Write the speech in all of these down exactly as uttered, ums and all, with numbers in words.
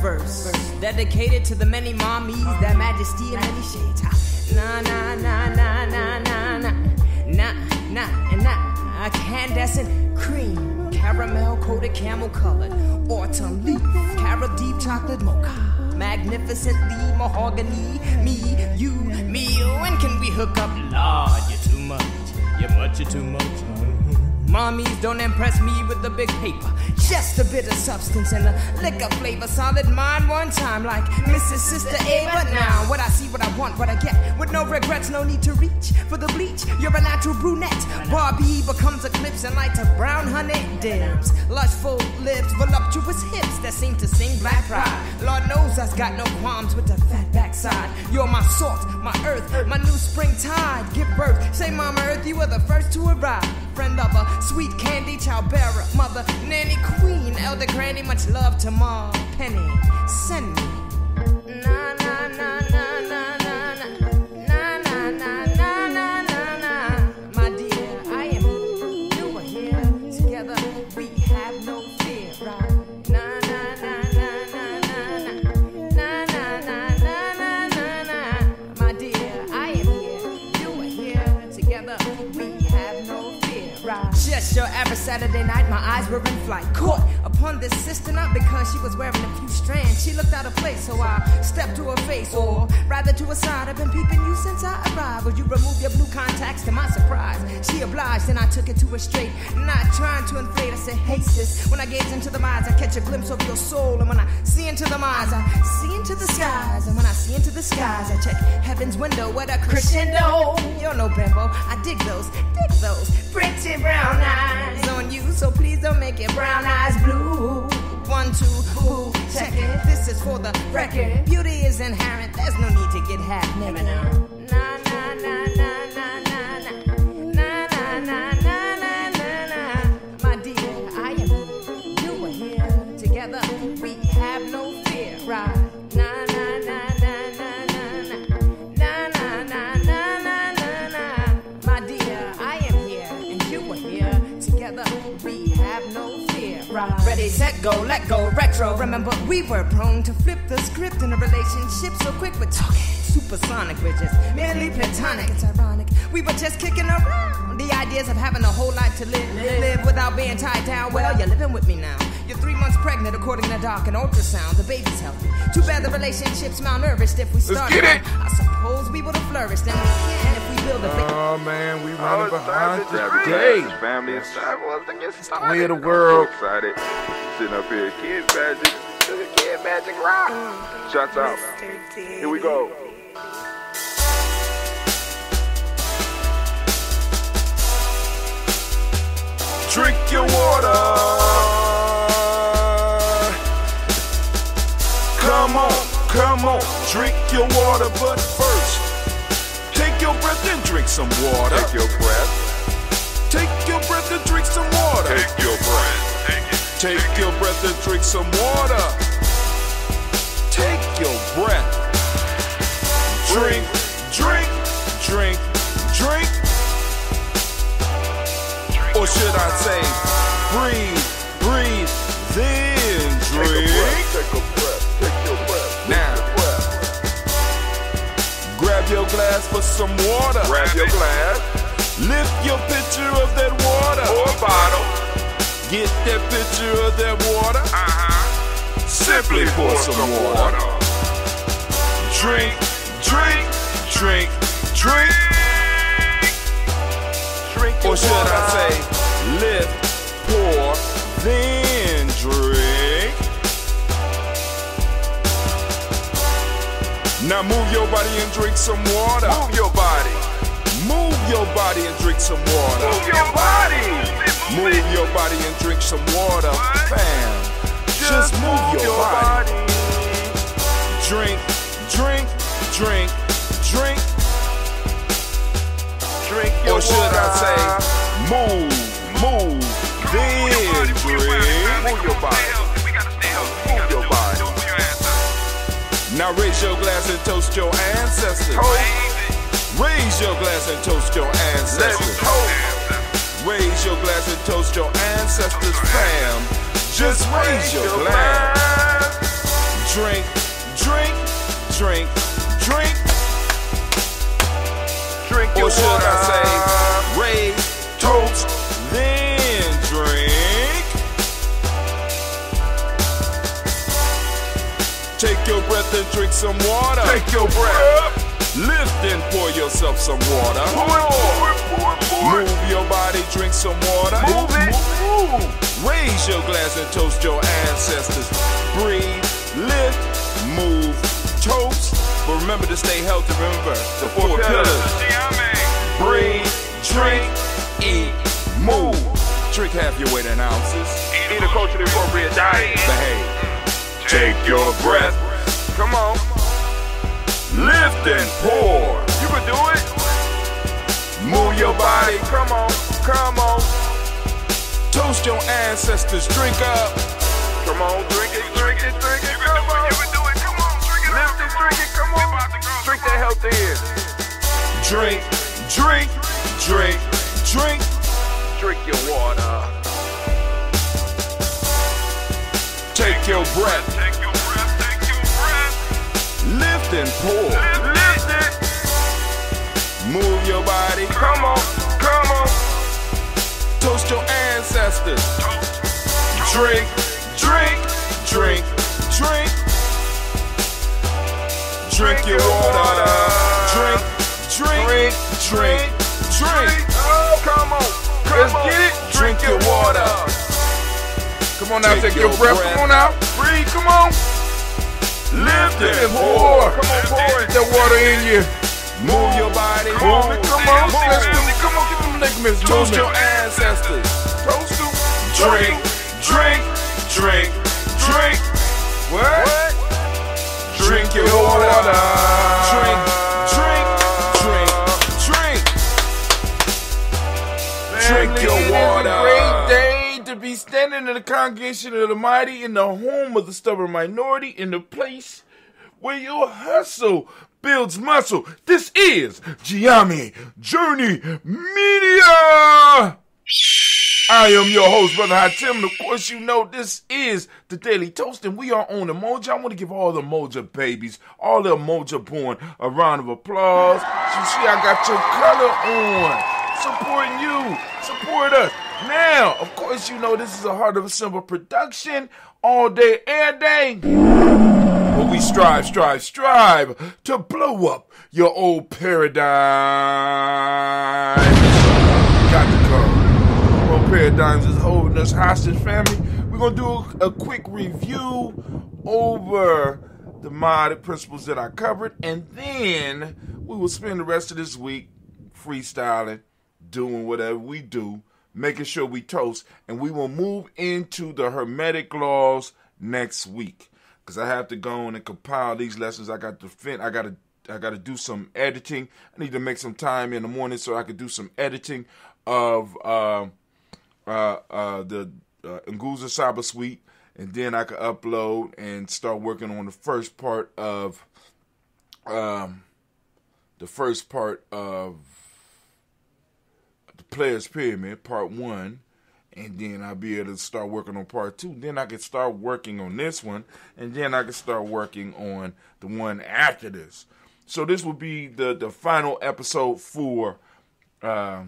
verse, dedicated to the many mommies, that majesty and many shades. Nah, nah, nah, nah, nah, nah, nah, nah, nah, and nah, incandescent cream, caramel coated camel colored, autumn leaf, carob deep chocolate mocha, magnificently mahogany, me, you, me, when can we hook up? Lord, you're too much, you're much, you're too much. Mommies don't impress me with the big paper, just a bit of substance and a lick of flavor. Solid mind one time like Missus Sister A. But now what I see, what I want, what I get, with no regrets, no need to reach for the bleach. You're a natural brunette. Barbie becomes eclipse and lights of brown honey dims. Lush full lips, voluptuous hips that seem to sing black pride. Lord knows I've got no qualms with the fat backside. You're my salt, my earth, my new spring tide. Give birth, say Mama Earth, you were the first to arrive. Friend, lover, sweet candy, child bearer, mother, nanny, queen, elder, granny, much love to Ma, Penny, send me. Na na na na na na na na na na na na na. My dear, I am you are here. Together we have no fear. Na na na na na na na na na na na na. My dear, I am here. You are here. Together we have no fear. Just your average Saturday night, my eyes were in flight. Caught upon this sister, not because she was wearing a few strands. She looked out of place, so I stepped to her face, or rather to her side. I've been peeping you since I arrived. Would you remove your blue contacts? To my surprise, she obliged, and I took it to her straight. Not trying to inflate, I said, hey sis. When I gaze into the eyes, I catch a glimpse of your soul. And when I see into the eyes, I see into the skies. And when I see into the skies, I check heaven's window. What a crescendo. You're no bimbo. I dig those, dig those. Pretty brown eyes on you, so please don't make your brown eyes blue. One, two, ooh, check it. This is for the record. Beauty is inherent. There's no need to get half never now. Na na na na na na na na na na na na na. My dear, I am you are here. Together we have no fear. Right? Na na na na na na na na na na na na na. My dear, I am. We're here, together we have no fear. Right. Ready, set, go, let go, retro. Remember, we were prone to flip the script in a relationship so quick. We're talking supersonic, we're just merely platonic. It's ironic, we were just kicking around the ideas of having a whole life to live. Live, live without being tied down. Well, you're living with me now. You're three months pregnant, according to doc and ultrasound. The baby's healthy. Too bad the relationship's malnourished. If we started, I suppose we would have flourished. And we can if we build a big. Oh man, we running behind today. Family and sidewalks to get started. We in the world. I'm so excited. Sitting up here, kid magic. Kid magic rock. Shots out. Here we go. Drink your water. Come on, come on, drink your water, but first, take your breath and drink some water. Take your breath. Take your breath and drink some water. Take your breath. Take, it. take, take your it. breath and drink some water. Take your breath. Drink, drink, drink, drink. drink or should I say, breathe, breathe, then drink. Take a breath, take a breath. Grab your glass for some water. Grab your glass. Lift your pitcher of that water. Or bottle. Get that pitcher of that water. Uh-huh. Simply pour some, some water. water. Drink, drink, drink, drink. Drink your or should water. I say, lift, pour, then drink. Now move your body and drink some water. Move your body. Move your body and drink some water. Move your body. Move, move your body and drink some water. What? Bam. Just, Just move, move your, your body. body. Drink, drink, drink, drink. Drink your water. Or should water. I say, move, move, move then drink. Move your body. Move your body. Now raise your glass and toast your ancestors. Toast. Raise your glass and toast your ancestors. Toast. Raise your glass and toast your ancestors, fam. Just raise your glass. drink, drink, drink, drink. Drink your water. Or should I say, raise, toast, then drink. Take your breath and drink some water. Take your breath. Lift and pour yourself some water. Pour it, pour it, pour it, pour it. Move your body, drink some water. Move it. Move. Raise your glass and toast your ancestors. Breathe, lift, move, toast. But remember to stay healthy. Remember the four pillars. Breathe, drink, eat, move. Drink half your weight in ounces. Eat a culturally appropriate diet. Behave. Take your breath. Come on. Lift and pour. You can do it. Move your body. Come on, come on. Toast your ancestors. Drink up. Come on, drink it, drink it, drink it. Come on, you can do it. Come on, drink it. Lift it, drink it. Come on. Drink that health in. Drink, drink, drink, drink. Drink your water. Take your breath. Take your breath. Take your breath. Lift and pour. Lift it. Move your body. Come on, come on. Toast your ancestors. Drink, drink, drink, drink. Drink your water. Drink, drink, drink, drink. Oh, come on, come on. Let's get it. Drink your water. Come on now, take your breath. Come on now, breathe. Come on. Lift and pour. Come on, pour it. Get that water in you. Move your body. Move it, come on, come on, get them ligaments. Toast your ancestors. Toast them. Drink, drink, drink, drink. What? Drink your water. Drink, drink, drink, drink. Drink your water. Great day to be standing in the congregation of the mighty, in the home of the stubborn minority, in the place where you hustle builds muscle. This is Gye-Nyame Journey Media. I am your host, Brother High Tim, and of course you know this is the Daily Toast, and we are on Umoja. I want to give all the Umoja babies, all the Umoja born, a round of applause. You see, I got your color on, supporting you, support us. Now, of course you know this is a Heart of a Symbol production, all day, air day. But we strive, strive, strive to blow up your old paradigm. Got to go. Old paradigms is holding us hostage, family. We're going to do a quick review over the mod principles that I covered. And then we will spend the rest of this week freestyling, doing whatever we do, making sure we toast. And we will move into the Hermetic Laws next week, because I have to go on and compile these lessons. I got to fin I gotta I gotta do some editing. I need to make some time in the morning so I could do some editing of uh, uh, uh, the uh, Nguza Saba Suite, and then I could upload and start working on the first part of um, the first part of the Players Pyramid, part one. And then I'll be able to start working on part two. Then I can start working on this one. And then I can start working on the one after this. So this will be the, the final episode for, uh,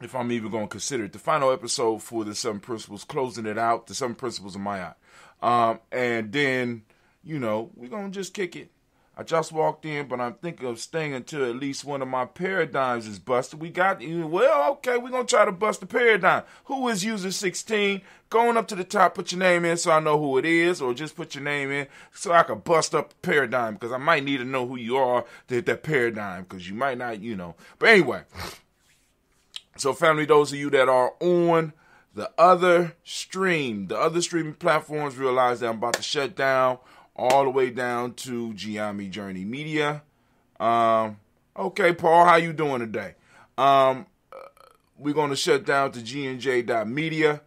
if I'm even going to consider it, the final episode for the Seven Principles, closing it out, the Seven Principles of Maat. Um, and then, you know, we're going to just kick it. I just walked in, but I'm thinking of staying until at least one of my paradigms is busted. We got, well, okay, we're going to try to bust the paradigm. Who is user sixteen? Going up to the top, put your name in so I know who it is, or just put your name in so I can bust up the paradigm, because I might need to know who you are to hit that paradigm, because you might not, you know. But anyway, so family, those of you that are on the other stream, the other streaming platforms, realize that I'm about to shut down all the way down to Gye-Nyame Journey Media. Um, okay, Paul, how you doing today? Um, we're going to shut down to G N J dot media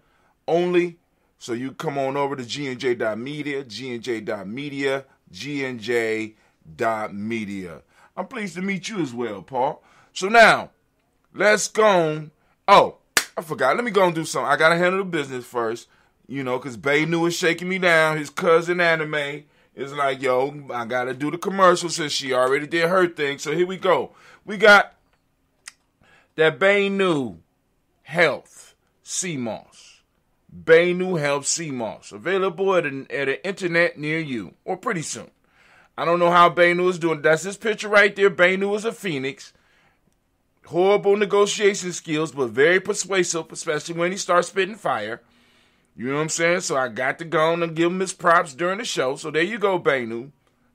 only. So you come on over to G N J dot media, G N J dot media, G N J dot media. I'm pleased to meet you as well, Paul. So now, let's go. Oh, I forgot. Let me go and do something. I got to handle the business first, you know, because Bainu is shaking me down. His cousin Anime. It's like, yo, I gotta do the commercial since she already did her thing. So here we go. We got that Bainu Health Seamoss. Bainu Health Seamoss. Available at an, at an internet near you. Or pretty soon. I don't know how Bainu is doing. That's his picture right there. Bainu is a phoenix. Horrible negotiation skills, but very persuasive, especially when he starts spitting fire. You know what I'm saying? So I got to go on and give him his props during the show. So there you go, Bainu.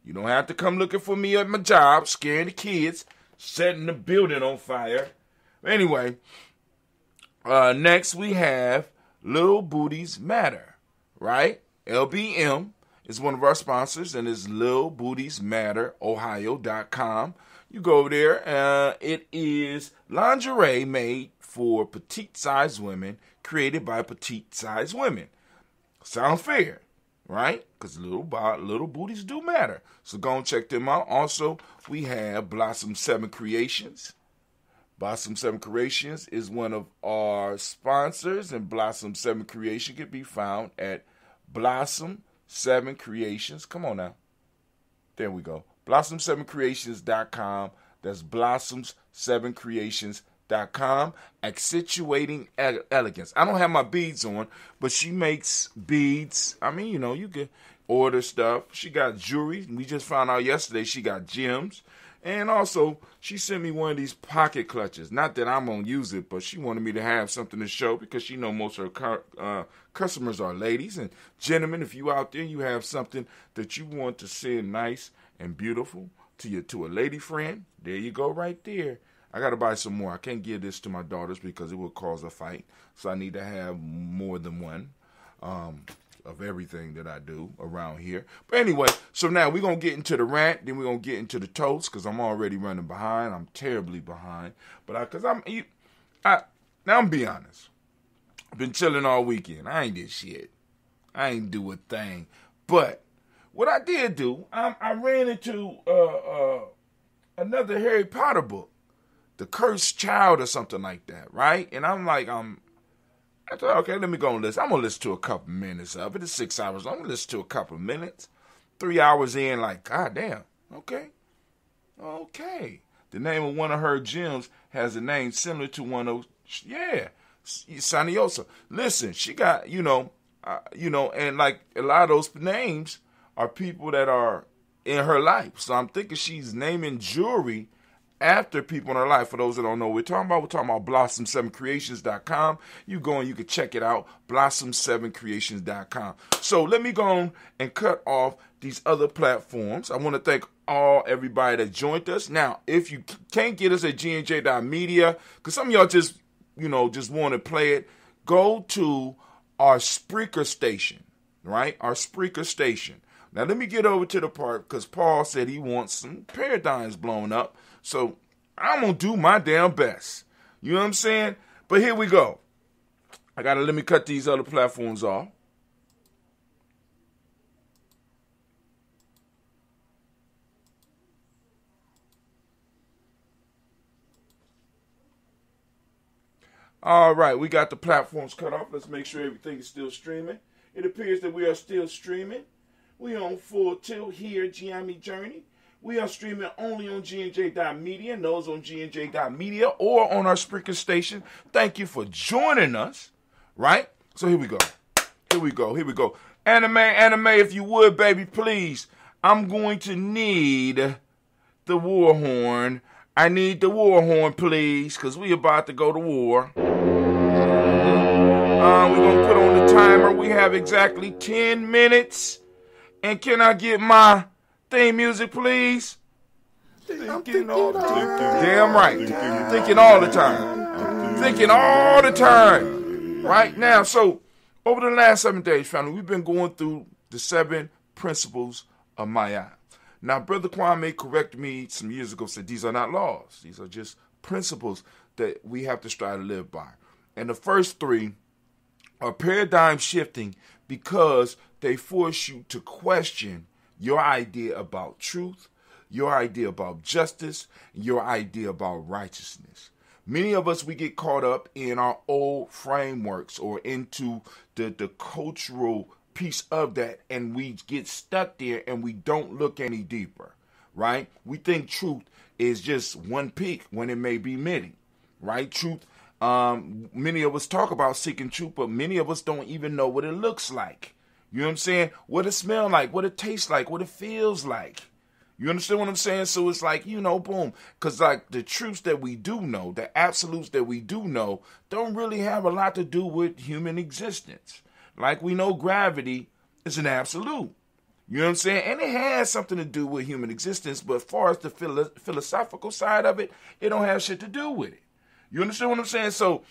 You don't have to come looking for me at my job, scaring the kids, setting the building on fire. Anyway, uh, next we have Lil Booties Matter, right? L B M is one of our sponsors, and it's Lil Booties Matter, Ohio dot com. You go over there. Uh, it is lingerie made for petite-sized women, created by petite-sized women. Sound fair, right? Because little, little booties do matter. So go and check them out. Also, we have Blossom seven Creations. Blossom seven Creations is one of our sponsors, and Blossom seven Creation can be found at Blossom seven Creations. Come on now. There we go. Blossom seven Creations dot com. That's Blossoms seven Creations dot com. Accentuating ele elegance. I don't have my beads on, but she makes beads. I mean, you know, you can order stuff. She got jewelry. We just found out yesterday she got gems. And also, she sent me one of these pocket clutches. Not that I'm going to use it, but she wanted me to have something to show because she know most of her uh, customers are ladies. And gentlemen, if you out there, you have something that you want to send nice and beautiful to your to a lady friend, there you go right there. I got to buy some more. I can't give this to my daughters because it will cause a fight. So I need to have more than one um, of everything that I do around here. But anyway, so now we're going to get into the rant. Then we're going to get into the toast because I'm already running behind. I'm terribly behind. But because I'm, you, I, now I'm being honest. I've been chilling all weekend. I ain't did shit. I ain't do a thing. But what I did do, I, I ran into uh, uh, another Harry Potter book, The Cursed Child or something like that, right? And I'm like, um, I thought, okay, let me go and listen. I'm going to listen to a couple minutes of it. It's six hours long. I'm going to listen to a couple minutes. Three hours in, like, goddamn, okay, okay. The name of one of her gems has a name similar to one of, yeah, Saniosa. Listen, she got, you know, uh, you know, and like a lot of those names are people that are in her life. So I'm thinking she's naming jewelry after people in her life. For those that don't know what we're talking about, we're talking about Blossom seven Creations dot com. You go and you can check it out, Blossom seven Creations dot com. So let me go on and cut off these other platforms. I want to thank all everybody that joined us. Now, if you can't get us at G N J dot media, because some of y'all just, you know, just want to play it, go to our Spreaker Station, right? Our Spreaker Station. Now, let me get over to the part because Paul said he wants some paradigms blown up. So, I'm going to do my damn best. You know what I'm saying? But here we go. I got to let me cut these other platforms off. All right. We got the platforms cut off. Let's make sure everything is still streaming. It appears that we are still streaming. We on full tilt here, Gye-Nyame Journey. We are streaming only on G N J dot media, and those on G N J dot media or on our Spreaker Station. Thank you for joining us, right? So here we go. Here we go. Here we go. Anime, anime, if you would, baby, please. I'm going to need the war horn. I need the war horn, please, because we about to go to war. Uh, we're going to put on the timer. We have exactly ten minutes. And can I get my theme music, please? I'm thinking all the time. Damn right. Thinking all the time. Thinking all the time. Right now. So, over the last seven days, family, we've been going through the seven principles of Maya. Now, Brother Kwame corrected me some years ago, said these are not laws. These are just principles that we have to strive to live by. And the first three are paradigm shifting because they force you to question your idea about truth, your idea about justice, your idea about righteousness. Many of us, we get caught up in our old frameworks or into the, the cultural piece of that, and we get stuck there and we don't look any deeper, right? We think truth is just one peak when it may be many, right? Truth, um, many of us talk about seeking truth, but many of us don't even know what it looks like. You know what I'm saying? What it smells like, what it tastes like, what it feels like. You understand what I'm saying? So it's like, you know, boom. Because like the truths that we do know, the absolutes that we do know, don't really have a lot to do with human existence. Like we know gravity is an absolute. You know what I'm saying? And it has something to do with human existence. But as far as the philo- philosophical side of it, it don't have shit to do with it. You understand what I'm saying? So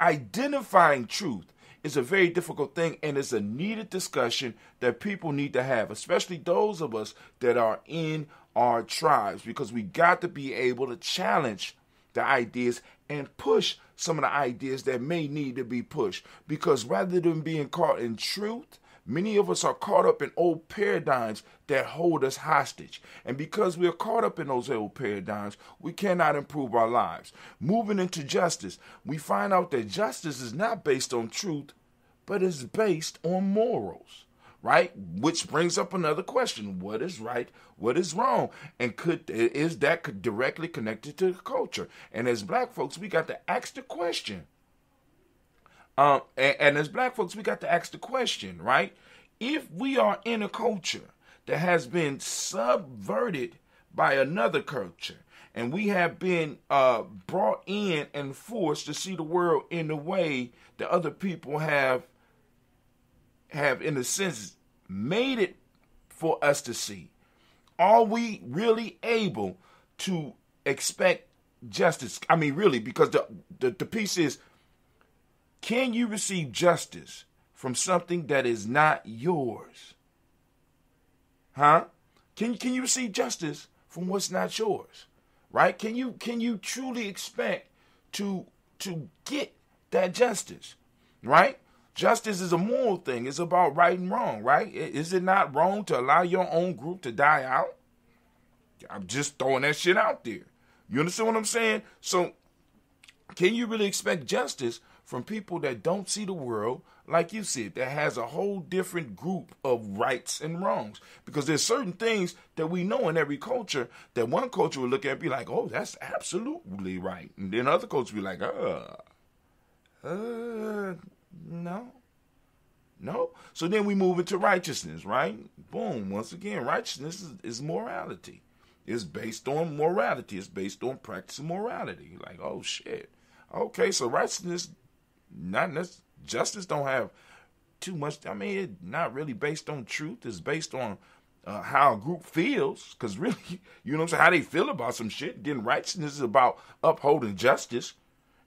identifying truth is a very difficult thing, and it's a needed discussion that people need to have, especially those of us that are in our tribes, because we got to be able to challenge the ideas and push some of the ideas that may need to be pushed. Because rather than being caught in truth, many of us are caught up in old paradigms that hold us hostage. And because we are caught up in those old paradigms, we cannot improve our lives. Moving into justice, we find out that justice is not based on truth, but it's based on morals, right? Which brings up another question. What is right? What is wrong? And could is that directly connected to culture? And as black folks, we got to ask the question. Um, and, and as black folks, we got to ask the question, right? If we are in a culture that has been subverted by another culture, and we have been uh, brought in and forced to see the world in the way that other people have, have in a sense, made it for us to see, are we really able to expect justice? I mean, really, because the, the, the piece is, can you receive justice from something that is not yours? Huh? Can, can you receive justice from what's not yours? Right? Can you can you truly expect to, to get that justice? Right? Justice is a moral thing. It's about right and wrong, right? Is it not wrong to allow your own group to die out? I'm just throwing that shit out there. You understand what I'm saying? So can you really expect justice from people that don't see the world like you see it, that has a whole different group of rights and wrongs? Because there's certain things that we know in every culture that one culture will look at and be like, oh, that's absolutely right. And then other cultures will be like, uh, uh, no, no. So then we move into righteousness, right? Boom, once again, righteousness is, is morality. It's based on morality. It's based on practicing morality. Like, oh, shit. Okay, so righteousness... Not necessarily, justice don't have too much. I mean, it's not really based on truth. It's based on uh, how a group feels. Because really, you know what I'm saying, how they feel about some shit. Then righteousness is about upholding justice.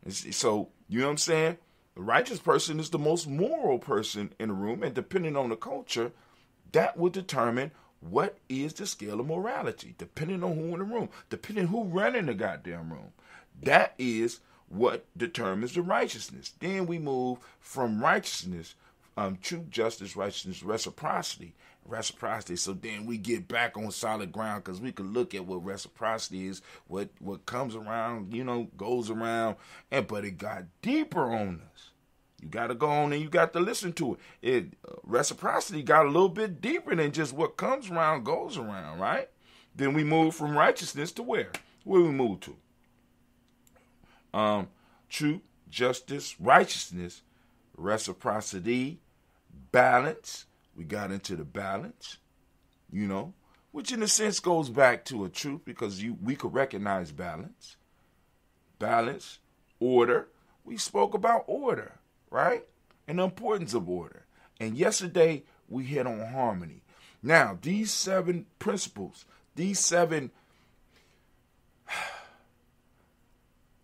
And so, you know what I'm saying? The righteous person is the most moral person in the room. And depending on the culture, that will determine what is the scale of morality. Depending on who in the room. Depending who running the goddamn room. That is what determines the righteousness. Then we move from righteousness, um, true justice, righteousness, reciprocity, reciprocity. So then we get back on solid ground because we can look at what reciprocity is, what what comes around, you know, goes around, and but it got deeper on us. You got to go on and you got to listen to it. It uh, reciprocity got a little bit deeper than just what comes around goes around, right? Then we move from righteousness to where? Where we move to? Um, truth, justice, righteousness, reciprocity, balance. We got into the balance, you know, which in a sense goes back to a truth because you we could recognize balance. Balance, order. We spoke about order, right? And the importance of order. And yesterday we hit on harmony. Now, these seven principles, these seven...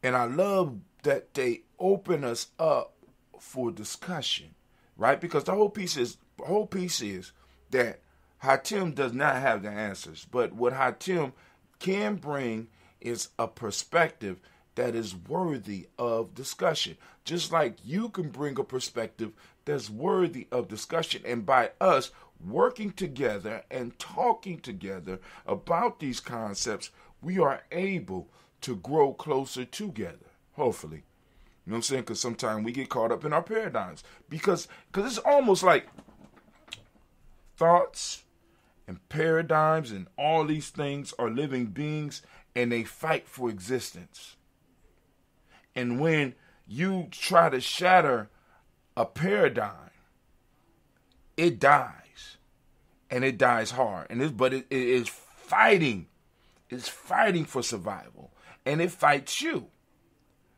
And I love that they open us up for discussion, right? Because the whole piece is the whole piece is that Hatem does not have the answers. But what Hatem can bring is a perspective that is worthy of discussion. Just like you can bring a perspective that's worthy of discussion. And by us working together and talking together about these concepts, we are able to grow closer together, hopefully. You know what I'm saying? Because sometimes we get caught up in our paradigms. Because cause it's almost like thoughts and paradigms and all these things are living beings, and they fight for existence. And when you try to shatter a paradigm, it dies, and it dies hard. And it, but it, it is fighting. It's fighting for survival, and it fights you,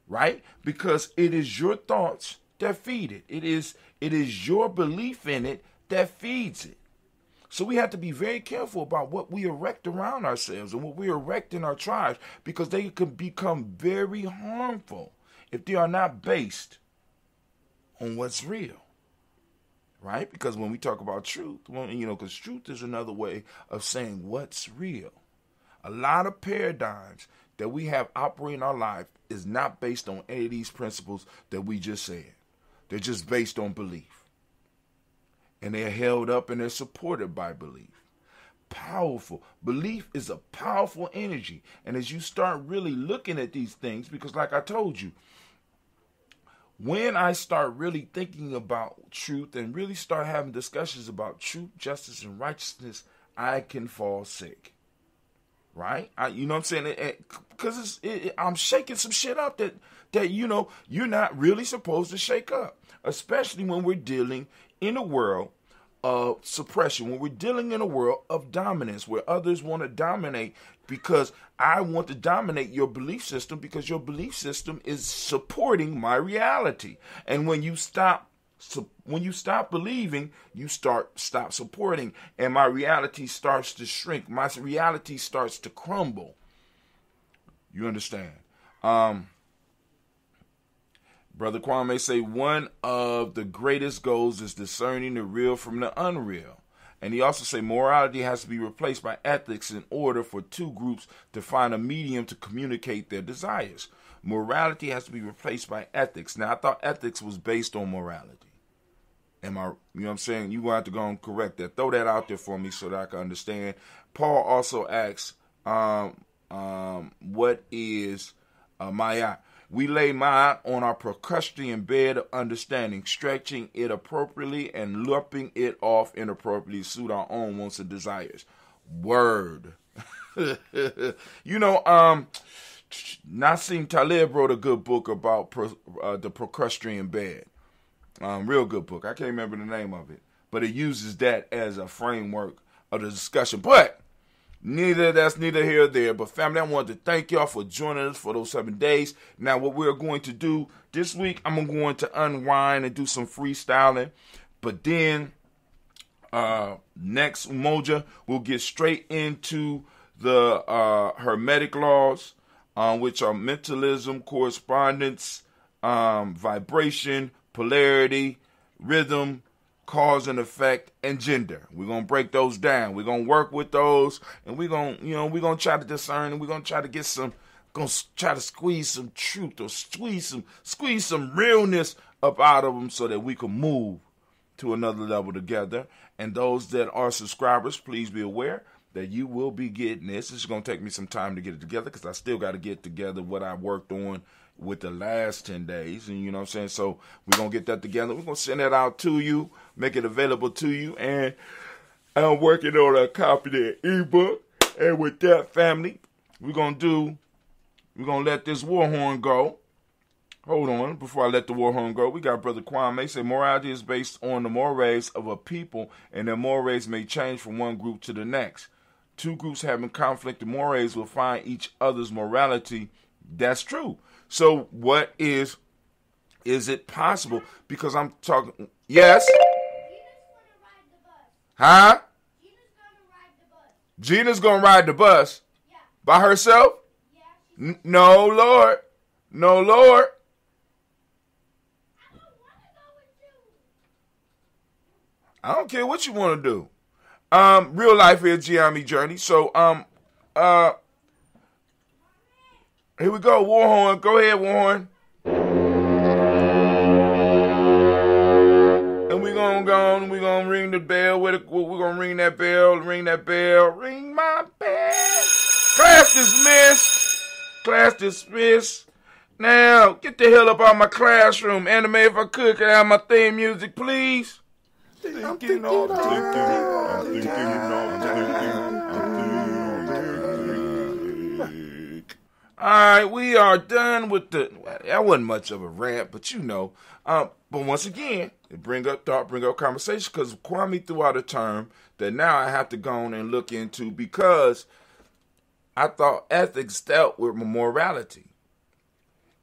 right? Because it is your thoughts that feed it. It is it is your belief in it that feeds it. So we have to be very careful about what we erect around ourselves and what we erect in our tribes, because they can become very harmful if they are not based on what's real, right? Because when we talk about truth, well, you know, because truth is another way of saying what's real. A lot of paradigms that we have operating our life is not based on any of these principles that we just said. They're just based on belief. And they're held up and they're supported by belief. Powerful. Belief is a powerful energy. And as you start really looking at these things, because like I told you, when I start really thinking about truth and really start having discussions about truth, justice, and righteousness, I can fall sick. Right? I, you know what I'm saying? Because it, it, it, I'm shaking some shit up that, that, you know, you're not really supposed to shake up. Especially when we're dealing in a world of suppression, when we're dealing in a world of dominance, where others want to dominate, because I want to dominate your belief system because your belief system is supporting my reality. And when you stop, when you stop believing, you start stop supporting, and my reality starts to shrink. My reality starts to crumble. You understand? Um, Brother Kwame say one of the greatest goals is discerning the real from the unreal. And he also say morality has to be replaced by ethics in order for two groups to find a medium to communicate their desires. Morality has to be replaced by ethics. Now, I thought ethics was based on morality. Am I, you know what I'm saying? You're going to have to go and correct that. Throw that out there for me so that I can understand. Paul also asks, um, um, what is uh, Maat? We lay Maat on our Procrustean bed of understanding, stretching it appropriately and lopping it off inappropriately to suit our own wants and desires. Word. You know, um, Nassim Taleb wrote a good book about pro, uh, the Procrustean bed. Um, real good book. I can't remember the name of it, but it uses that as a framework of the discussion. But Neither, that's neither here or there. But family, I wanted to thank y'all for joining us for those seven days. Now, what we're going to do this week, I'm going to unwind and do some freestyling. But then, uh, next Umoja, we'll get straight into the uh, Hermetic laws, uh, which are mentalism, correspondence, um, vibration, polarity, rhythm, cause and effect, and gender. We're going to break those down. We're going to work with those, and we're going to, you know, we're going to try to discern, and we're going to try to get some, going to try to squeeze some truth or squeeze some, squeeze some realness up out of them so that we can move to another level together. And those that are subscribers, please be aware that you will be getting this. It's going to take me some time to get it together because I still got to get together what I worked on with the last ten days. And you know what I'm saying? So we're going to get that together. We're going to send that out to you, make it available to you. And I'm working on a copy of the ebook. And with that, family, we're going to do, we're going to let this war horn go. Hold on, before I let the war horn go, we got Brother Kwame say morality is based on the mores of a people, and their mores may change from one group to the next. Two groups having conflict, the mores will find each other's morality. That's true. So what is, is it possible? Because I'm talking, yes? Gina's gonna ride the bus. Huh? Gina's gonna ride the bus. Gina's gonna ride the bus? Yeah. By herself? Yeah. N- no, Lord. No, Lord. I don't wanna go with you. I don't care what you wanna do. Um, real life here, Gye-Nyame Journey. So, um, uh, here we go, Warhorn. Go ahead, Warhorn. And we're gonna go on, we're gonna ring the bell. We're gonna ring that bell, ring that bell, ring my bell. Class dismissed. Class dismissed. Now, get the hell up out of my classroom. Anime, if I could, could I have my theme music, please? I'm thinking all Alright, we are done with the... That wasn't much of a rant, but you know. Um, but once again, bring up thought, bring up conversation, because Kwame threw out a term that now I have to go on and look into, because I thought ethics dealt with morality.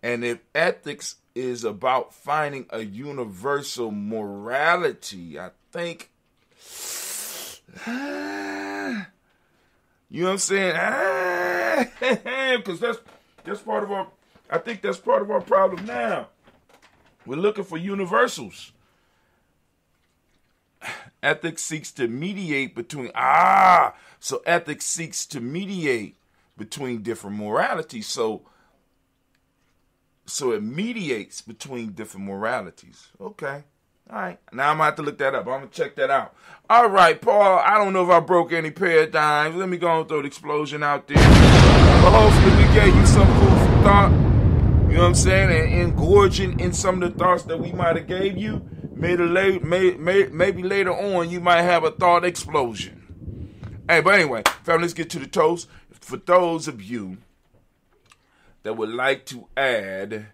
And if ethics is about finding a universal morality, I think... You know what I'm saying? Because that's that's part of our, I think that's part of our problem now. We're looking for universals. Ethics seeks to mediate between, ah, so ethics seeks to mediate between different moralities. So, so it mediates between different moralities. Okay. All right, now I'm going to have to look that up. I'm going to check that out. All right, Paul, I don't know if I broke any paradigms. Let me go and throw the explosion out there. But hopefully we gave you some food for thought. You know what I'm saying? And engorging in some of the thoughts that we might have gave you. Maybe later, maybe later on you might have a thought explosion. Hey, but anyway, family, let's get to the toast. For those of you that would like to add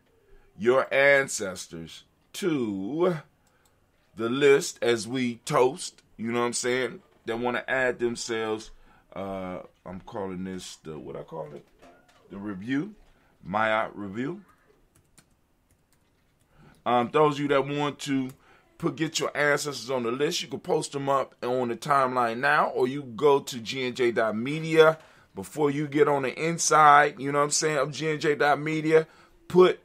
your ancestors to... the list as we toast, you know what I'm saying? They want to add themselves. Uh, I'm calling this the what I call it, the review, Maat review. Um, those of you that want to put get your ancestors on the list, you can post them up on the timeline now, or you go to G N J dot media before you get on the inside. You know what I'm saying? Of G N J dot media, put.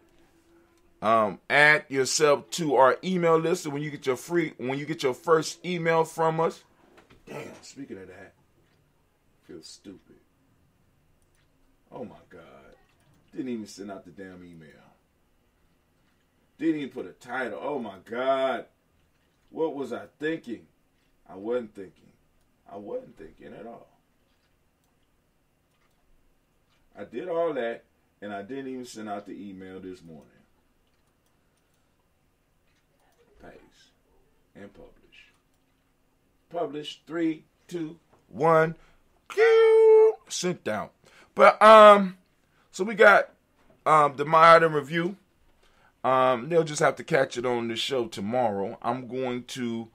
Um, add yourself to our email list, and when you get your free, when you get your first email from us. Damn, speaking of that, I feel stupid. Oh my God. Didn't even send out the damn email. Didn't even put a title. Oh my God. What was I thinking? I wasn't thinking. I wasn't thinking at all. I did all that, and I didn't even send out the email this morning. Paste and publish. Publish three, two, one. Sent out. But um, so we got um the Maat review. Um, they'll just have to catch it on the show tomorrow. I'm going to.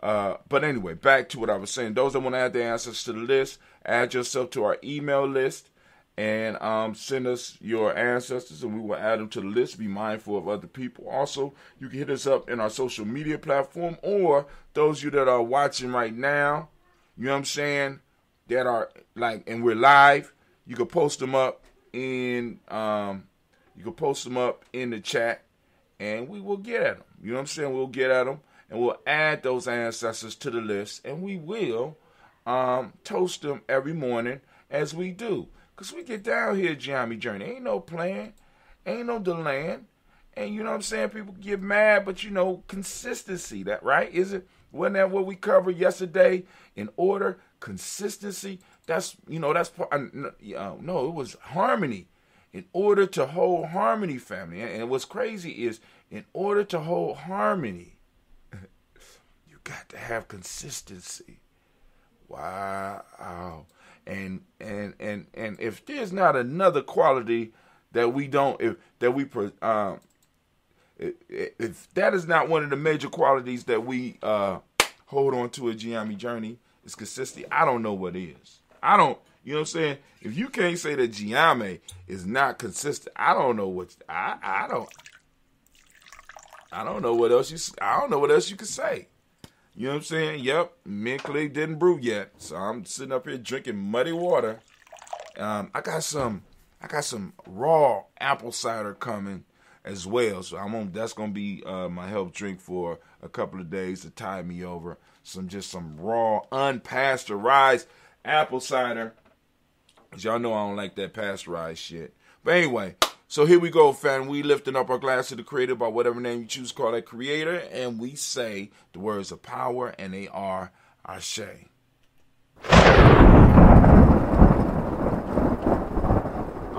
Uh, but anyway, back to what I was saying. Those that want to add their answers to the list, add yourself to our email list, and um, send us your ancestors, and we will add them to the list. Be mindful of other people. Also, you can hit us up in our social media platform, or those of you that are watching right now, you know what I'm saying, that are like, and we're live, you can post them up in, um, you can post them up in the chat, and we will get at them. You know what I'm saying? We'll get at them, and we'll add those ancestors to the list, and we will um, toast them every morning as we do. Because we get down here, Gye-Nyame Journey. Ain't no plan. Ain't no delaying. And you know what I'm saying? People get mad, but you know, consistency. That, right? Is it? Wasn't that what we covered yesterday? In order, consistency. That's, you know, that's, uh, no, it was harmony. In order to hold harmony, family. And what's crazy is, in order to hold harmony, you got to have consistency. Wow. And, and and and if there's not another quality that we don't, if that we um, if, if that is not one of the major qualities that we uh, hold on to a Gye-Nyame Journey, it's consistency. I don't know what is. I don't. You know what I'm saying? If you can't say that Gye-Nyame is not consistent, I don't know what. I I don't. I don't know what else you. I don't know what else you could say. You know what I'm saying? Yep, mint clay didn't brew yet, so I'm sitting up here drinking muddy water. Um, I got some, I got some raw apple cider coming as well, so I'm on. That's gonna be uh, my health drink for a couple of days to tide me over. Some just some raw, unpasteurized apple cider. Cause y'all know I don't like that pasteurized shit. But anyway. So here we go, fam. We lifting up our glass to the creator by whatever name you choose to call that creator. And we say the words of power, and they are Ashe. All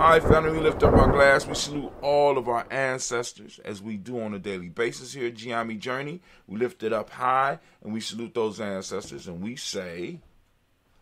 right, family, we lift up our glass. We salute all of our ancestors as we do on a daily basis here at Gye-Nyame Journey. We lift it up high, and we salute those ancestors. And we say,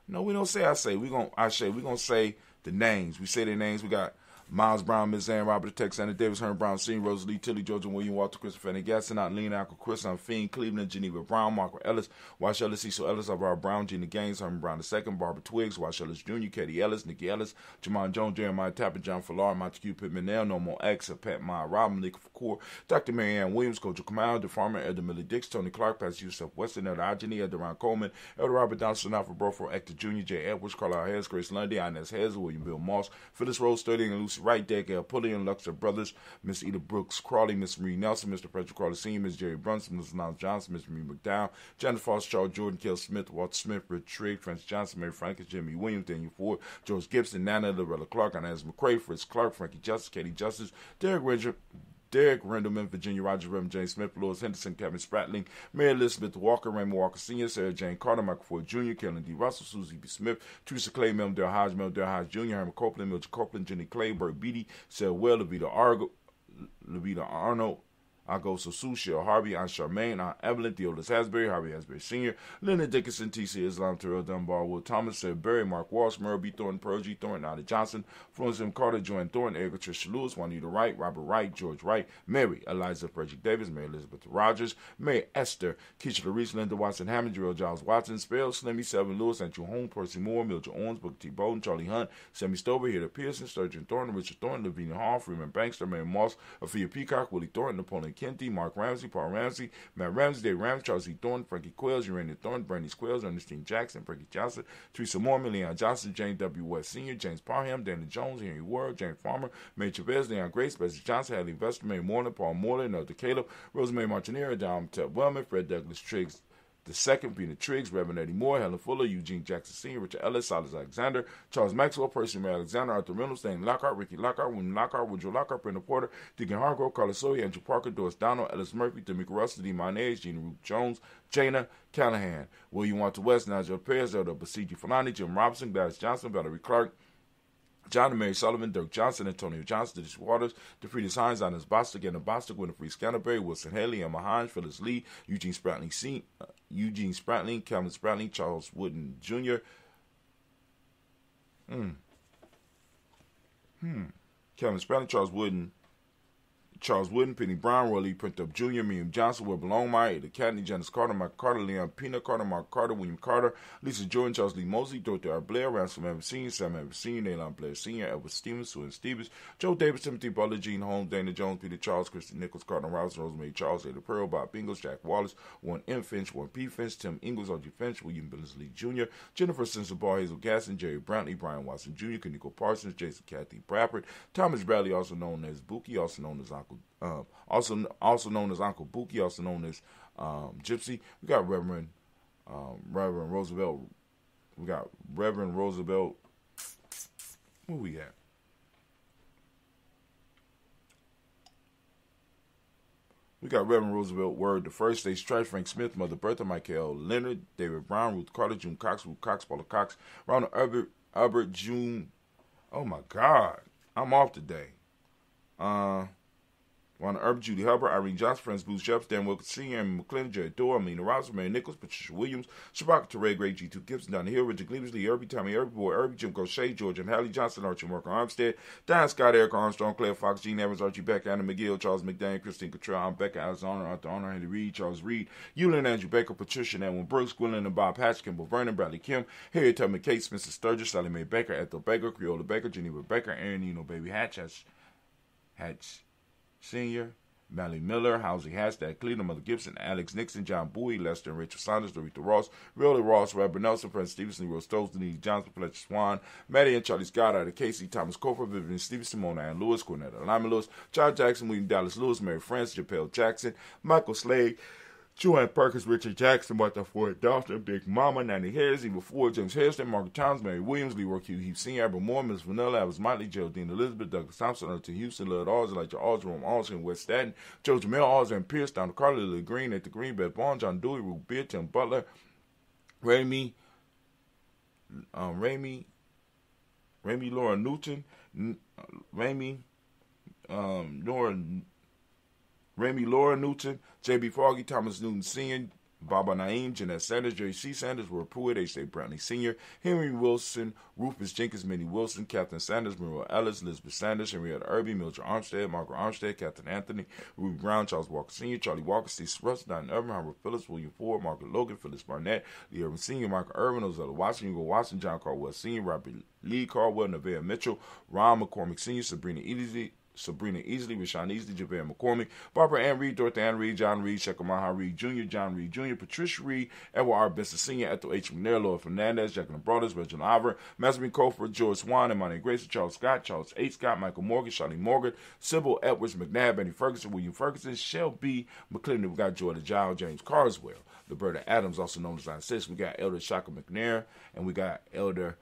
no, we don't say I say. We're going to Ashe. We're going to say the names. We say their names. We got Miles Brown, Miz Ann, Robert Tex, Santa Davis, Herman Brown, Senior, Rosalie Tilly, Georgia, William, Walter, Christopher, Fanny Gasson, Aunt Lena, Uncle Chris, Aunt Fiend, Cleveland, Geneva Brown, Marco Ellis, Wash Ellis, Cecil Ellis, Alvaro Brown, Gina Gaines, Herman Brown the Second, Barbara Twiggs, Wash Ellis Junior, Katie Ellis, Nikki Ellis, Jamon Jones, Jeremiah Tapper, John Fallard, Montague Pittman, Nell, No More X, Pat Meyer, Robin, Nika Fakur, Doctor Mary Ann Williams, Coach Kamal, DeFarmer, Elder Millie Dix, Tony Clark, Pastor Yusuf Weston, Elder Ajani, Elder Ron Coleman, Elder Robert Donaldson, Alfred Brofro, Actor Junior, J. Edwards, Carlisle Harris, Grace Lundy, Inez Hazel, William Bill Moss, Phyllis Rose, Sterling and Lucy Wright, Dag L. Pulley and Luxor Brothers, Miss Eda Brooks Crawley, Miss Marie Nelson, Mister Patrick Crawley Senior, Miss Jerry Brunson, Miss Lounge Johnson, Miss Marie McDowell, Janet Foster, Charles Jordan, Kel Smith, Walter Smith, Rich Trigg, Francis Johnson, Mary Franklin, Jimmy Williams, Daniel Ford, George Gibson, Nana, Lorella Clark, Inez McCray, Fritz Clark, Frankie Justice, Katie Justice, Derek Richard, Derek Rendleman, Virginia Rogers, Reverend James Smith, Lewis Henderson, Kevin Spratling, Mary Elizabeth Walker, Raymond Walker Senior, Sarah Jane Carter, Michael Ford Junior, Kellen D. Russell, Susie B. Smith, Teresa Clay, Melmdale Hodge, Melmdale Hodge Junior, Herman Copeland, Mildred Copeland, Jenny Clay, Bert Beatty, Sarah Well, Levita Argo, Levita Arnold, Ago Sosu, Cheryl Harvey, Aunt Charmaine, Aunt Evelyn, Theodis Hasbury, Harvey Hasbury Senior, Leonard Dickinson, T C. Islam, Terrell Dunbar, Will Thomas, Seth Berry, Mark Walsh, Merle B. Thornton, Pearl G. Thornton, Ida Johnson, Florence M. Carter, Joanne Thornton, Erica Tricia Lewis, Juanita Wright, Robert Wright, George Wright, Mary, Eliza Frederick Davis, Mary Elizabeth Rogers, Mary Esther, Keisha Larice, Linda Watson Hammond, Jarrell Giles Watson, Spell, Slimmy, Seven Lewis, Andrew Holmes, Percy Moore, Mildred Owens, Booker T. Bowden, Charlie Hunt, Sammy Stover, Hilda Pearson, Sturgeon Thornton, Richard Thornton, Lavinia Hall, Freeman Bankster, Mary Moss, Afia Peacock, Willie Thornton, Napoleon Kenty, Mark Ramsey, Paul Ramsey, Matt Ramsey, Dave Ramsey, Charles E. Thornton, Frankie Quails, Urania Thornton, Brandy Quails, Ernestine Jackson, Frankie Johnson, Teresa Moore, Leon Johnson, James W. West Senior, James Parham, Danny Jones, Henry Ward, James Farmer, May Chavez, Leon Grace, Bessie Johnson, Hadley Vester, May Moreland, Paul Moreland, Elder Caleb, Rosemary Martinieri, Dom Tep Wellman, Fred Douglas Triggs the Second, Peter Triggs, Reverend Eddie Moore, Helen Fuller, Eugene Jackson Senior, Richard Ellis, Silas Alexander, Charles Maxwell, Percy May Alexander, Arthur Reynolds, Dane Lockhart, Ricky Lockhart, William Lockhart, Woodrow Lockhart, Brenda Porter, Deacon Hargrove, Carlos Sawyer, Andrew Parker, Doris Donald, Ellis Murphy, Demick Russell, D. Monez, Gina Ruth Jones, Jana Callahan, William Walter West, Nigel Perez, Elder Basigi Fulani, Jim Robinson, Gladys Johnson, Valerie Clark, John and Mary Sullivan, Dirk Johnson, Antonio Johnson, Dennis Waters, DeFriedis Hines, Inez Bostick, Anna Bostick, Winifred Scantleberry, Wilson Haley, Emma Hines, Phyllis Lee, Eugene Spratling, C, uh, Eugene Spratling, Calvin Spratling, Charles Wooden Junior Hmm. Hmm. Calvin Spratling, Charles Wooden, Charles Wooden, Penny Brown, Roy Lee Printup Junior, Miriam Johnson, Will Longmire, Ada Catney, Janice Carter, Mike Carter, Leon Pina, Carter, Mark Carter, William Carter, Lisa Jordan, Charles Lee Mosley, Dorothy R. Blair, Ransom Evans Senior, Sam Evans Senior, Naylon Blair Senior, Edward Stevens, Susan Stevens, Joe Davis, Timothy Butler, Gene Holmes, Dana Jones, Peter Charles, Kristen Nichols, Carter Robinson, Rosemary Charles, Ada Pearl, Bob Ingles, Jack Wallace, Warren M. Finch, Warren P. Finch, Tim Ingles, R G. Finch, William Billingsley Junior, Jennifer Sensenbaugh, Hazel Gasson, Jerry Brantley, Brian Watson Junior, Kenico Parsons, Jason Kathy Bradford, Thomas Bradley, also known as Buki, also known as Uncle Um, also, also known as Uncle Buki, also known as um, Gypsy. We got Reverend um, Reverend Roosevelt. We got Reverend Roosevelt. Where we at? We got Reverend Roosevelt Word, the first, Stace Trice, Frank Smith, Mother Bertha, Michael Leonard, David Brown, Ruth Carter, June Cox, Ruth Cox, Paula Cox, Ronald Albert, Albert June. Oh my God, I'm off today. Uh. Ronald Herbert, Judy Hubbard, Irene Johnson, Franz Bruce Jeffs, Dan Wilkins Senior, Amy McClendon, Jared Thor, Amina Robinson, Mary Nichols, Patricia Williams, Shabaka Teray, Greg G two Gibson, Donna Hill, Richard Gleavis, Lee Irby, Tommy Irby, Boy Irby, Jim Crochet, George and Hallie Johnson, Archie Marker Armstead, Diane Scott, Eric Armstrong, Claire Fox, Gene Evans, Archie Becker, Anna McGill, Charles McDaniel, Christine Cottrell, I'm Becker, Alexander, Arthur Honor, Henry Reed, Charles Reed, Yulin, Andrew Baker, Patricia, Edwin Brooks, Gwilyn and Bob Hatch, Kimball Vernon, Bradley Kim, Harriet Tubman Kate, Spencer Sturgis, Sally Mae Baker, Ethel Baker, Creola Baker, Geneva Baker, Aaron Eno, Baby Hatch, Hatch, Hatch Senior, Mally Miller, Housie Hashtag, Cleveland, Mother Gibson, Alex Nixon, John Bowie, Lester and Rachel Saunders, Doretha Ross, Riley Ross, Robert Nelson, Francis Stevenson, Rose Stoves, Denise Johnson, Fletcher Swan, Maddie and Charlie Scott, Ida Casey, Thomas Cofer, Vivian Stevenson, Mona Ann Lewis, Cornetta Lyman Lewis, John Jackson, William Dallas Lewis, Mary France, Japelle Jackson, Michael Slade, Joanne Perkins, Richard Jackson, Martha Ford Dawson, Big Mama, Nanny Harris, Eva Ford, James Harrison, Margaret Towns, Mary Williams, Leroy Q. Heath Senior, Abra Moore, Miss Vanilla, Alice Motley, Geraldine Elizabeth, Douglas Thompson, Elton Houston, Lud Alls, Elijah Alls, Rome Alls, and West Staten, Joe Jamel Alls, and Pierce, Donna Carter, Lily Green, at the Greenbelt Barn, John Dewey, Ruth Beer, Tim Butler, Ramey, um, Ramey, Ramey, Laura Newton, Ramey, um, Laura Ramey Laura Newton, J B Foggy, Thomas Newton Senior, Baba Naeem, Jeanette Sanders, Jerry C. Sanders, Roy Pruitt, H. A. Brownlee Senior, Henry Wilson, Rufus Jenkins, Minnie Wilson, Catherine Sanders, Maria Ellis, Elizabeth Sanders, Henrietta Irby, Mildred Armstead, Margaret Armstead, Catherine Anthony, Ruby Brown, Charles Walker Senior, Charlie Walker, Steve Struss, Don Urban, Howard Phillips, William Ford, Margaret Logan, Phyllis Barnett, Lee Irvin Senior, Michael Irvin, Ozella Watson, Hugo Watson, John Caldwell Senior, Robert Lee Caldwell, Nevaeh Mitchell, Ron McCormick Senior, Sabrina Easy, Sabrina Easley, Rashawn Easley, JaVale McCormick, Barbara Ann Reed, Dorothy Ann Reed, John Reed, Shekamaha Reed Junior, John Reed Junior, Patricia Reed, Edward R. Benson Senior, Ethel H. McNair, Laura Fernandez, Jacqueline Broadus, Reginald Oliver, Masmin Crawford, George Swan, Imani Grace, Charles Scott, Charles H. Scott, Michael Morgan, Charlie Morgan, Sybil Edwards McNabb, Annie Ferguson, William Ferguson, Shelby McClendon. We got Jordan Giles, James Carswell, Liberta Adams, also known as Line Six. We got Elder Shaka McNair, and we got Elder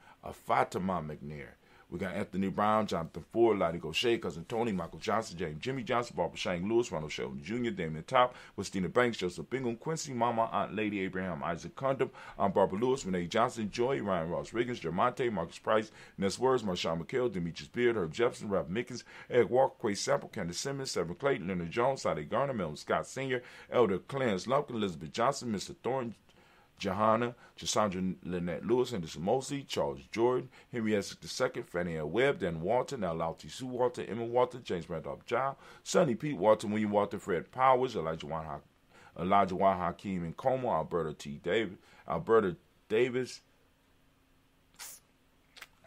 Fatima McNair. We got Anthony Brown, Jonathan Ford, Lottie Gaucher, Cousin Tony, Michael Johnson, James Jimmy Johnson, Barbara Shang Lewis, Ronald Sheldon Junior, Damian Top, Christina Banks, Joseph Bingham, Quincy, Mama, Aunt Lady, Abraham, Isaac Condom, Aunt Barbara Lewis, Renee Johnson, Joy, Ryan Ross Riggins, Jermonte, Marcus Price, Ness Words, Marshawn McHale, Demetrius Beard, Herb Jefferson, Ralph Mickens, Ed Walker, Quay Sample, Candace Simmons, Severin Clayton, Leonard Jones, Sade Garner, Melvin Scott Senior, Elder Clarence Lumpkin, Elizabeth Johnson, Mister Thornton, Johanna, Jasandra Lynette Lewis, Henderson Mosley, Charles Jordan, Henry Essex the Second, Fannie L. Webb, Dan Walton, Alauti Sue Walter, Emma Walter, James Randolph Child, Sonny Pete Walton, William Walter, Fred Powers, Elijah Wan, Elijah Wan Hakeem and Como, Alberta T. Davis, Alberta Davis,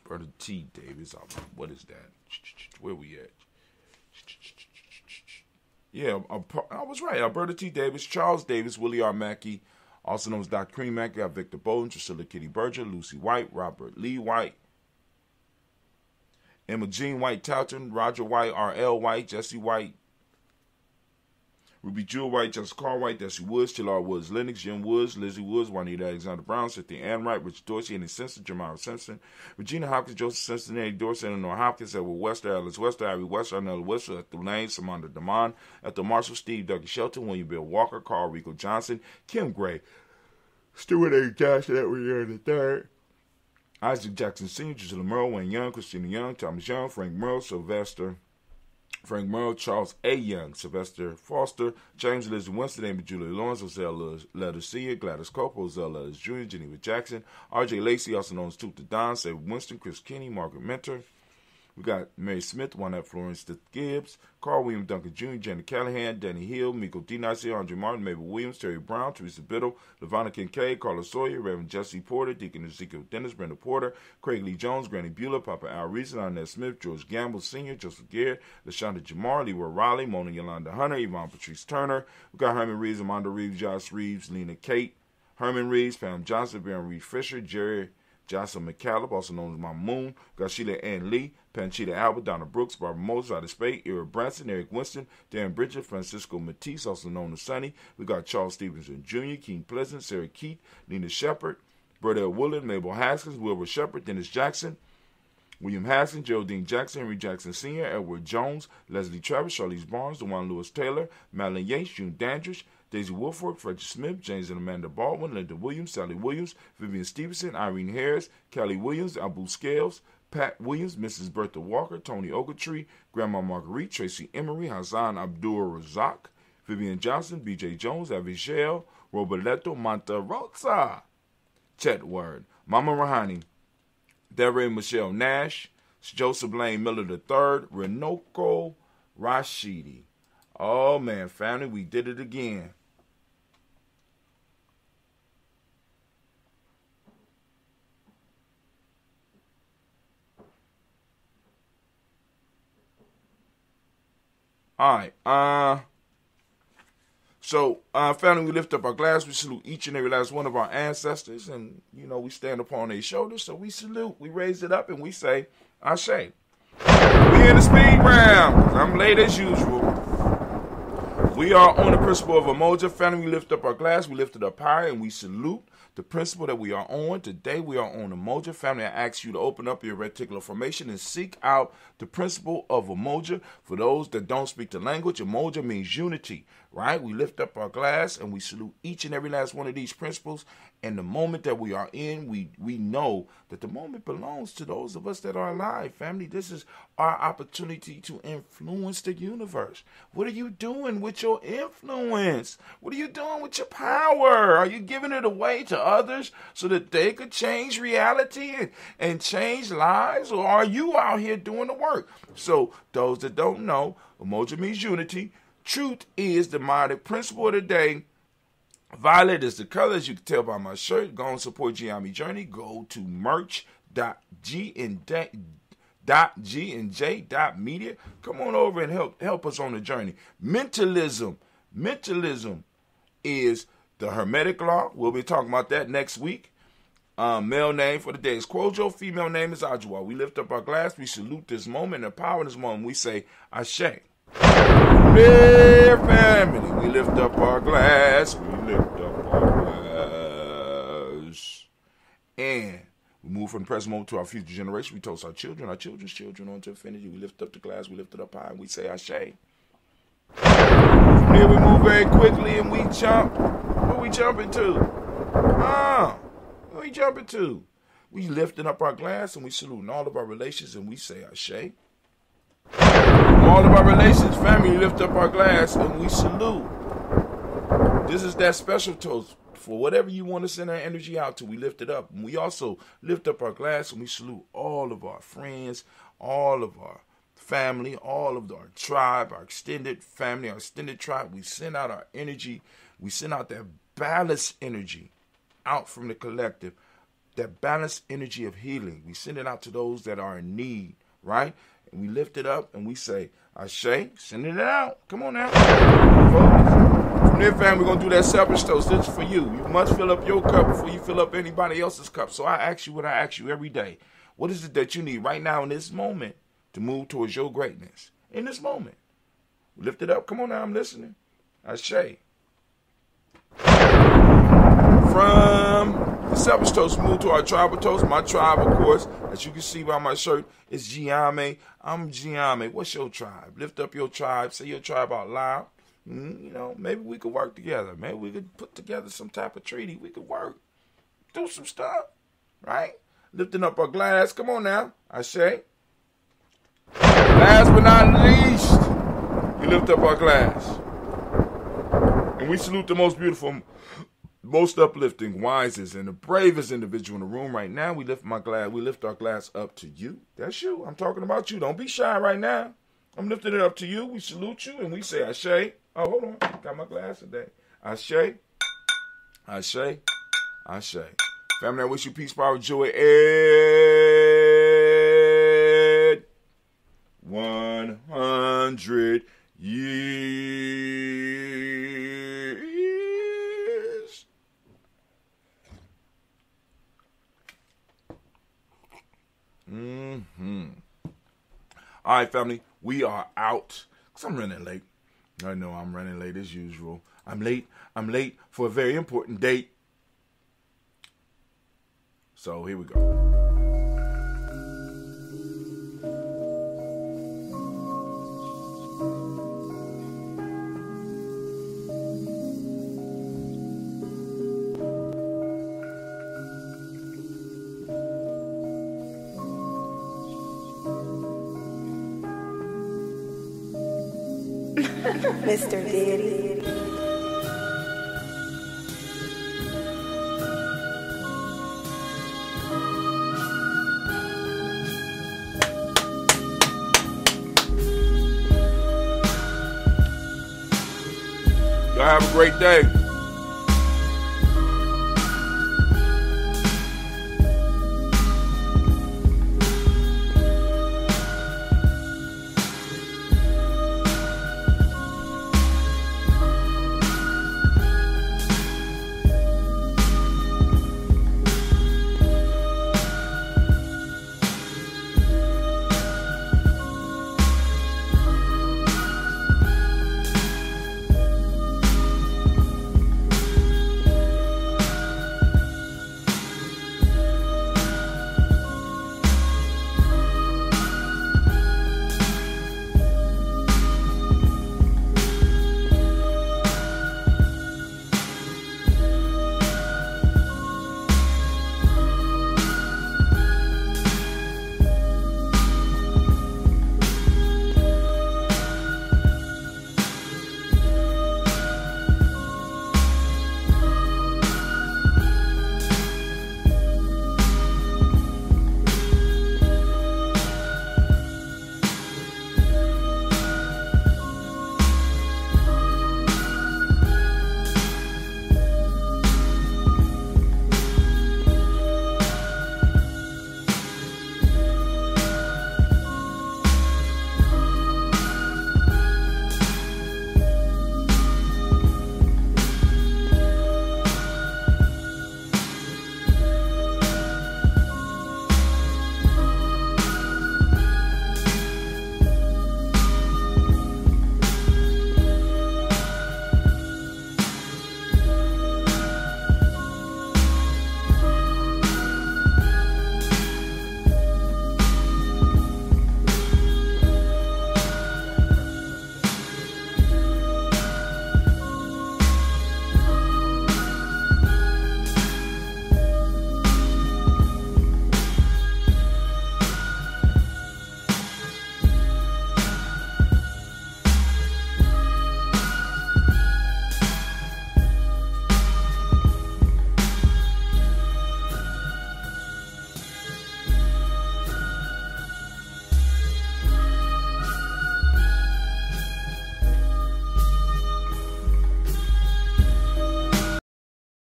Alberta T. Davis, what is that? Where we at? Yeah, I was right. Alberta T. Davis, Charles Davis, Willie R. Mackey, also known as Doctor Cream Mac, got Victor Bowden, Tricilla Kitty Berger, Lucy White, Robert Lee White, Emma Jean White Talton, Roger White, R L White, Jesse White, Ruby Jewel White, Jessica Carr White, Desi Woods, Chillard Woods, Lennox, Jim Woods, Lizzie Woods, Juanita Alexander Brown, Cynthia Ann Wright, Richard Dorsey, Annie Simpson, Jamara Simpson, Regina Hopkins, Joseph Simpson, Eddie Dorsey, Eleanor Hopkins, Edward Wester, Alice Wester, Ivy Wester, Anella Wester, Ethel Lane, Samantha Damon, Ethel Marshall, Steve Dougie Shelton, William Bill Walker, Carl Rico Johnson, Kim Gray, Stuart A. Johnson, Edward Yeager the Third, Isaac Jackson Senior, Gisela Merle, Wayne Young, Christina Young, Thomas Young, Frank Merle, Sylvester, Frank Merle, Charles A. Young, Sylvester Foster, James Elizabeth Winston, Amy Julia Lawrence, Ozell Letters Senior, Gladys Copo, Ozell Letters Junior, Geneva Jackson, R J Lacey, also known as Toop the Don, Sarah Winston, Chris Kenny, Margaret Mentor. We got Mary Smith, Juanette Florence Gibbs, Carl William Duncan Junior, Janet Callahan, Danny Hill, Miko D. Nicey, Andre Martin, Mabel Williams, Terry Brown, Teresa Biddle, Lavonna Kincaid, Carla Sawyer, Reverend Jesse Porter, Deacon Ezekiel Dennis, Brenda Porter, Craig Lee Jones, Granny Bueller, Papa Al Reason, Arnett Smith, George Gamble Senior, Joseph Garrett, LaShonda Jamar, Leroy Riley, Mona Yolanda Hunter, Yvonne Patrice Turner. We got Herman Reeves, Amanda Reeves, Josh Reeves, Lena Kate, Herman Reeves, Pam Johnson, Baron Reed Fisher, Jerry Jocelyn McCallum, also known as My Moon. We got Sheila Ann Lee, Panchita Albert, Donna Brooks, Barbara Moses, Ida Spade, Ira Branson, Eric Winston, Dan Bridget, Francisco Matisse, also known as Sonny. We got Charles Stevenson Junior, King Pleasant, Sarah Keith, Nina Shepard, Burdell Woodland, Mabel Haskins, Wilbur Shepard, Dennis Jackson, William Haskins, Geraldine Jackson, Henry Jackson Senior, Edward Jones, Leslie Travis, Charlize Barnes, DeJuan Lewis Taylor, Madeline Yates, June Dandridge, Daisy Woolford, Frederick Smith, James and Amanda Baldwin, Linda Williams, Sally Williams, Vivian Stevenson, Irene Harris, Kelly Williams, Abu Scales, Pat Williams, Missus Bertha Walker, Tony Ogletree, Grandma Marguerite, Tracy Emery, Hassan Abdul-Razak, Vivian Johnson, B J Jones, Avishel, Roberto Monterosa, Chetward, Mama Rahani, Deborah Michelle Nash, Joseph Lane Miller the Third, Renoko Rashidi. Oh, man, family, we did it again. All right, uh, so, uh, family, we lift up our glass. We salute each and every last one of our ancestors, and, you know, we stand upon their shoulders, so we salute. We raise it up, and we say, Ashe. We in the speed round, because I'm late as usual. We are on the principle of Umoja. Family, we lift up our glass. We lift it up higher, and we salute the principle that we are on. Today, we are on Umoja. Family, I ask you to open up your reticular formation and seek out the principle of Umoja. For those that don't speak the language, Umoja means unity, right? We lift up our glass, and we salute each and every last one of these principles And the moment that we are in, we, we know that the moment belongs to those of us that are alive. Family, this is our opportunity to influence the universe. What are you doing with your influence? What are you doing with your power? Are you giving it away to others so that they could change reality and, and change lives? Or are you out here doing the work? So those that don't know, Umoja means unity. Truth is the myotic principle of the day. Violet is the color, as you can tell by my shirt. Go and support Gye-Nyame Journey. Go to merch dot g and j dot media. Come on over and help help us on the journey. Mentalism. Mentalism is the Hermetic law. We'll be talking about that next week. Um, male name for the day is Quojo. Female name is Ajwa. We lift up our glass. We salute this moment and power this moment. We say Ashe. Dear family, we lift up our glass, we lift up our glass, and we move from the present moment to our future generation. We toast our children, our children's children, on to infinity. We lift up the glass, we lift it up high, and we say Ashe. From here we move very quickly, and we jump. What we jumping to? Ah, what we jumping to? We lifting up our glass, and we saluting all of our relations, and we say Ashe. All of our relations, family, lift up our glass and we salute. This is that special toast for whatever you want to send our energy out to. We lift it up. And we also lift up our glass and we salute all of our friends, all of our family, all of our tribe, our extended family, our extended tribe. We send out our energy. We send out that balanced energy out from the collective, that balanced energy of healing. We send it out to those that are in need, right? We lift it up and we say, Ashe, send it out. Come on now. Folks. From there, fam, we're going to do that selfish toast. This is for you. You must fill up your cup before you fill up anybody else's cup. So I ask you what I ask you every day. What is it that you need right now in this moment to move towards your greatness? In this moment. Lift it up. Come on now. I'm listening. Ashe. From the selfish toast, move to our tribal toast. My tribe, of course, as you can see by my shirt, is Gye-Nyame. I'm Gye-Nyame. What's your tribe? Lift up your tribe. Say your tribe out loud. Mm, you know, maybe we could work together. Maybe we could put together some type of treaty. We could work. Do some stuff. Right? Lifting up our glass. Come on now. I say. Last but not least, we lift up our glass. And we salute the most beautiful, most uplifting, wisest, and the bravest individual in the room right now. We lift my glass. We lift our glass up to you. That's you. I'm talking about you. Don't be shy right now. I'm lifting it up to you. We salute you, and we say Ashe. Oh, hold on. Got my glass today. Ashe. Ashe. Ashe. Family, I wish you peace, power, joy, and one hundred years. Mm-hmm. All right, family, we are out. Because I'm running late. I know I'm running late as usual. I'm late. I'm late for a very important date. So here we go. Mister Deity. Y'all have a great day.